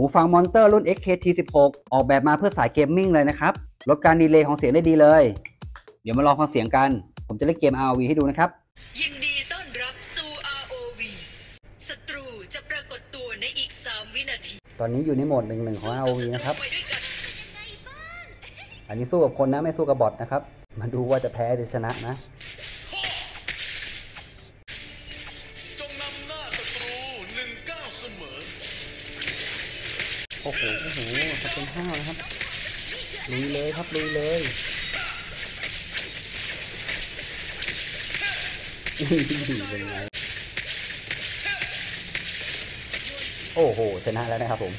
หูฟัง Monster รุ่น XKT16 ออกแบบมาเพื่อสายเกมมิ่งเลยนะครับลดการดีเลย์ของเสียงได้ดีเลยเดี๋ยวมาลองฟังเสียงกันผมจะเล่นเกม ROV ให้ดูนะครับยินดีต้อนรับสู่ ROV ศัตรูจะปรากฏตัวในอีก3วินาทีตอนนี้อยู่ในโหมด1-1ของ ROV นะครับอันนี้สู้กับคนนะไม่สู้กับบอทนะครับมาดูว่าจะแพ้หรือชนะนะโอ้โหโอ้โหขับเป็นห้าวนะครับลุยเลยครับลุยเลยเป็นไงโอ้โหชนะแล้วนะครับผม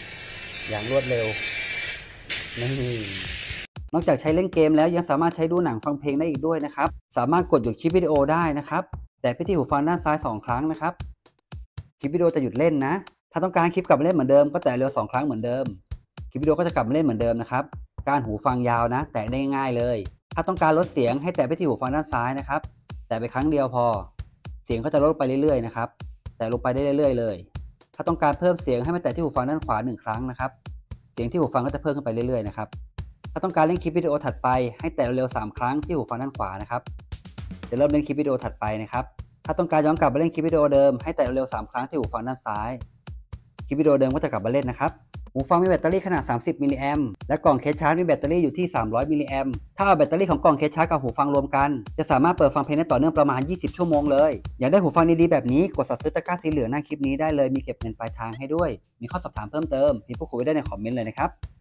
อย่างรวดเร็วนี่นอกจากใช้เล่นเกมแล้วยังสามารถใช้ดูหนังฟังเพลงได้อีกด้วยนะครับสามารถกดหยุดคลิปวิดีโอได้นะครับแต่ไปที่หูฟังด้านซ้าย2ครั้งนะครับคลิปวิดีโอจะหยุดเล่นนะถ้าต้องการคลิปกลับมาเล่นเหมือนเดิมก็แตะเร็ว2ครั้งเหมือนเดิมคลิปวิดีโอก็จะกลับมาเล่นเหมือนเดิมนะครับการหูฟังยาวนะแตะได้ง่ายเลยถ้าต้องการลดเสียงให้แตะไปที่หูฟังด้านซ้ายนะครับแตะไปครั้งเดียวพอเสียงก็จะลดไปเรื่อยๆนะครับแตะลงไปได้เรื่อยๆเลยถ้าต้องการเพิ่มเสียงให้มาแตะที่หูฟังด้านขวา1ครั้งนะครับเสียงที่หูฟังก็จะเพิ่มขึ้นไปเรื่อยๆนะครับถ้าต้องการเล่นคลิปวิดีโอถัดไปให้แตะเร็ว3ครั้งที่หูฟังด้านขวานะครับจะเริ่มเล่นคลิปวิดีโอถัดไปนะครับถ้าต้องการย้อนกลับมาเล่นคลิปวิดีโอเดิมให้แตะเร็ว3ครั้งที่หูฟังด้านซ้ายคลิปวิดีโอเดิมก็จะกลับมาเล่นนะครับหูฟังมีแบตเตอรี่ขนาด30 มิลลิแอมและกล่องเคสชาร์จมีแบตเตอรี่อยู่ที่300 มิลลิแอมถ้าเอาแบตเตอรี่ของกล่องเคสชาร์จกับหูฟังรวมกันจะสามารถเปิดฟังเพลงได้ต่อเนื่องประมาณ20ชั่วโมงเลยอยากได้หูฟังดีๆแบบนี้กดสั่งซื้อตะกร้าสีเหลืองหน้าคลิปนี้ได้เลยมีเก็บเงินปลายทางให้ด้วยมีข้อสอบถามเพิ่มเติมพิมพ์พูดคุยได้ในคอมเมนต์เลยนะครับ